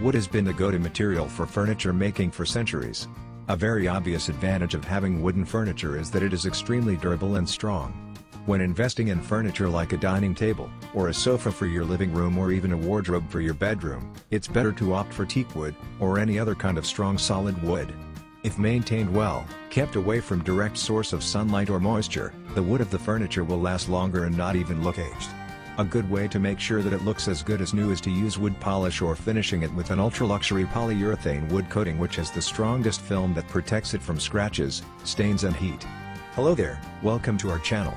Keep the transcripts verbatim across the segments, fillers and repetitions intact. Wood has been the go-to material for furniture making for centuries. A very obvious advantage of having wooden furniture is that it is extremely durable and strong. When investing in furniture like a dining table, or a sofa for your living room, or even a wardrobe for your bedroom, it's better to opt for teak wood, or any other kind of strong solid wood. If maintained well, kept away from direct source of sunlight or moisture, the wood of the furniture will last longer and not even look aged. A good way to make sure that it looks as good as new is to use wood polish or finishing it with an ultra-luxury polyurethane wood coating, which has the strongest film that protects it from scratches, stains and heat. Hello there, welcome to our channel.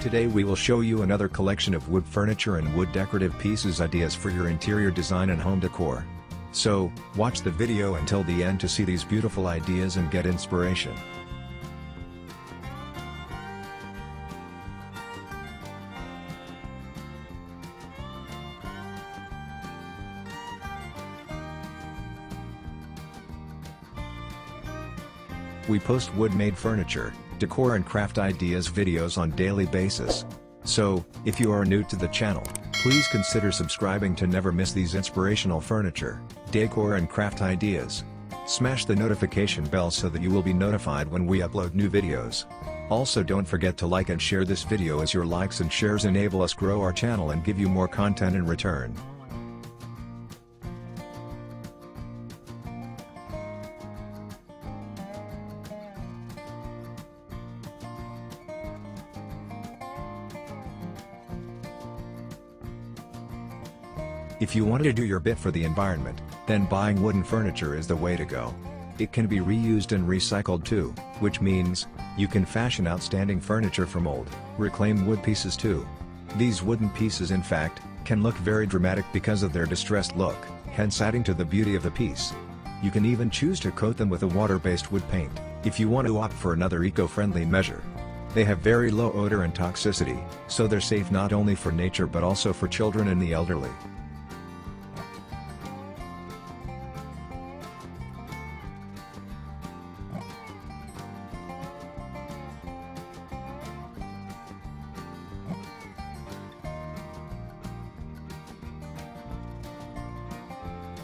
Today we will show you another collection of wood furniture and wood decorative pieces ideas for your interior design and home decor. So, watch the video until the end to see these beautiful ideas and get inspiration. We post wood-made furniture, decor and craft ideas videos on daily basis. So, if you are new to the channel, please consider subscribing to never miss these inspirational furniture, decor and craft ideas. Smash the notification bell so that you will be notified when we upload new videos. Also, don't forget to like and share this video, as your likes and shares enable us grow our channel and give you more content in return. If you wanted to do your bit for the environment, then buying wooden furniture is the way to go. It can be reused and recycled too, which means you can fashion outstanding furniture from old, reclaimed wood pieces too. These wooden pieces, in fact, can look very dramatic because of their distressed look, hence adding to the beauty of the piece. You can even choose to coat them with a water-based wood paint, if you want to opt for another eco-friendly measure. They have very low odor and toxicity, so they're safe not only for nature but also for children and the elderly.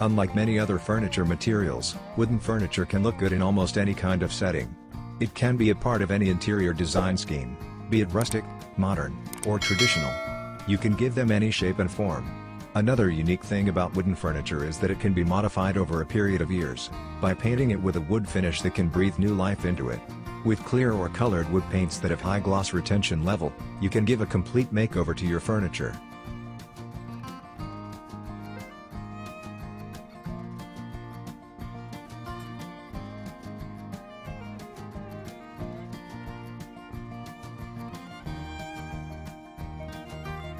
Unlike many other furniture materials, wooden furniture can look good in almost any kind of setting. It can be a part of any interior design scheme, be it rustic, modern, or traditional. You can give them any shape and form. Another unique thing about wooden furniture is that it can be modified over a period of years, by painting it with a wood finish that can breathe new life into it. With clear or colored wood paints that have high gloss retention level, you can give a complete makeover to your furniture.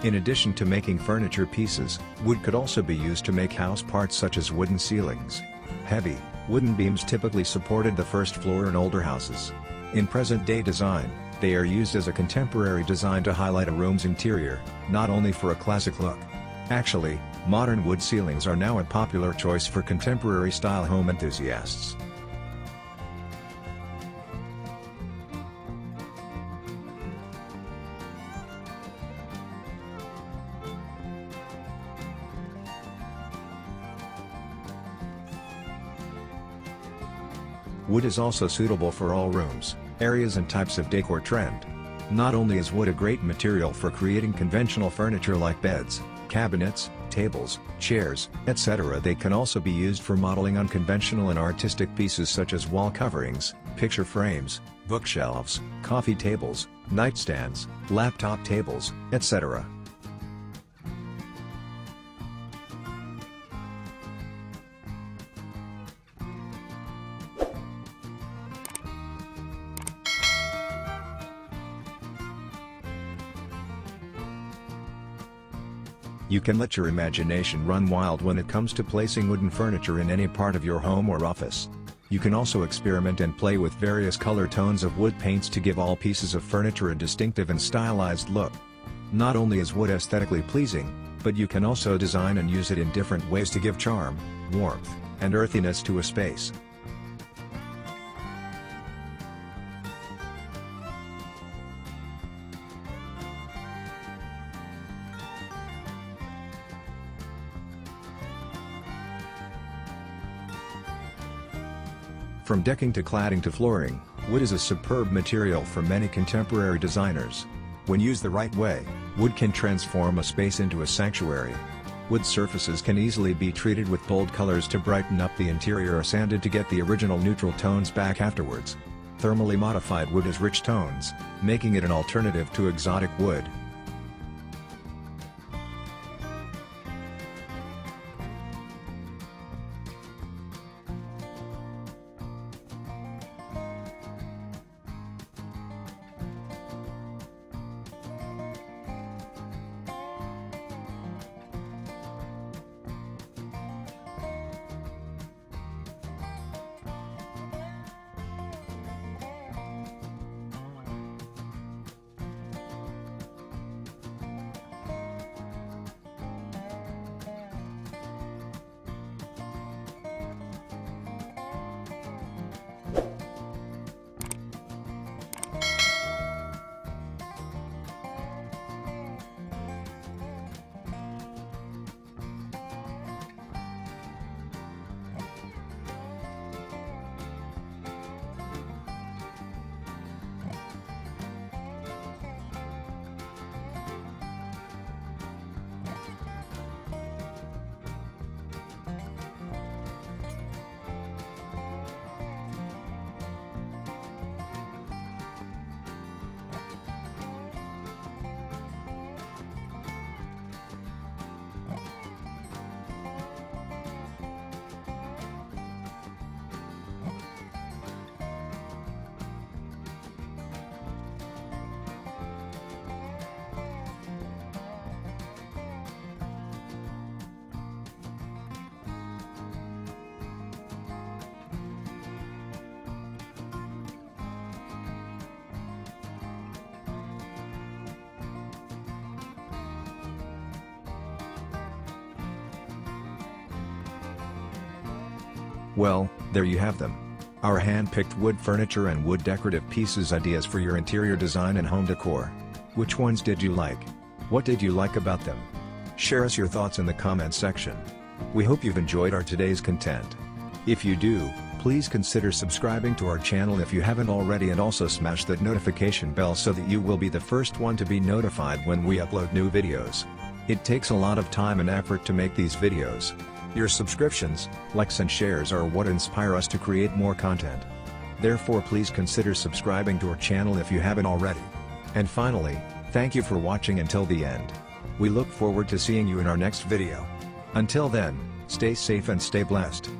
In addition to making furniture pieces, wood could also be used to make house parts such as wooden ceilings. Heavy, wooden beams typically supported the first floor in older houses. In present-day design, they are used as a contemporary design to highlight a room's interior, not only for a classic look. Actually, modern wood ceilings are now a popular choice for contemporary-style home enthusiasts. Wood is also suitable for all rooms, areas and types of decor trend. Not only is wood a great material for creating conventional furniture like beds, cabinets, tables, chairs, et cetera, they can also be used for modeling unconventional and artistic pieces such as wall coverings, picture frames, bookshelves, coffee tables, nightstands, laptop tables, et cetera. You can let your imagination run wild when it comes to placing wooden furniture in any part of your home or office. You can also experiment and play with various color tones of wood paints to give all pieces of furniture a distinctive and stylized look. Not only is wood aesthetically pleasing, but you can also design and use it in different ways to give charm, warmth, and earthiness to a space. From decking to cladding to flooring, wood is a superb material for many contemporary designers. When used the right way, wood can transform a space into a sanctuary. Wood surfaces can easily be treated with bold colors to brighten up the interior or sanded to get the original neutral tones back afterwards. Thermally modified wood has rich tones, making it an alternative to exotic wood. Well, there you have them. Our hand-picked wood furniture and wood decorative pieces ideas for your interior design and home decor. Which ones did you like? What did you like about them? Share us your thoughts in the comments section. We hope you've enjoyed our today's content. If you do, please consider subscribing to our channel if you haven't already, and also smash that notification bell so that you will be the first one to be notified when we upload new videos. It takes a lot of time and effort to make these videos. Your subscriptions, likes and shares are what inspire us to create more content. Therefore, please consider subscribing to our channel if you haven't already. And finally, thank you for watching until the end. We look forward to seeing you in our next video. Until then, stay safe and stay blessed.